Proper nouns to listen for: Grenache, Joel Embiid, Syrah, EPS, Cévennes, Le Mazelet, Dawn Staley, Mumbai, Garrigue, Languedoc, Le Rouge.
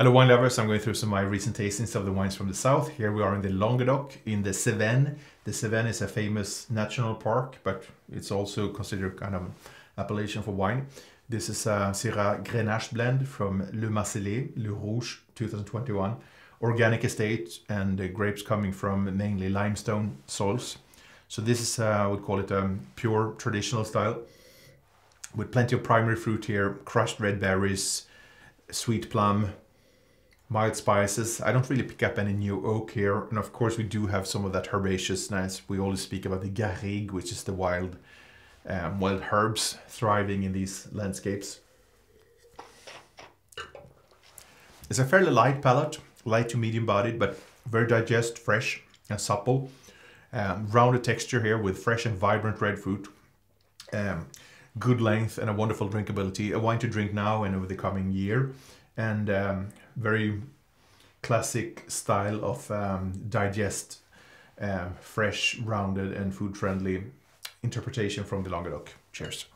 Hello wine lovers, I'm going through some of my recent tastings of the wines from the south. Here we are in the Languedoc in the Cévennes. The Cévennes is a famous national park, but it's also considered kind of an appellation for wine. This is a Syrah Grenache blend from Le Mazelet, Le Rouge 2021. Organic estate and the grapes coming from mainly limestone soils. So this is, I would call it a pure traditional style with plenty of primary fruit here, crushed red berries, sweet plum, mild spices. I don't really pick up any new oak here, and of course we do have some of that herbaceousness. We always speak about the Garrigue, which is the wild herbs thriving in these landscapes. It's a fairly light palate, light to medium bodied, but very digest, fresh and supple. Rounded texture here with fresh and vibrant red fruit. Good length and a wonderful drinkability. A wine to drink now and over the coming year. And very classic style of digest, fresh, rounded and food friendly interpretation from the Languedoc. Cheers.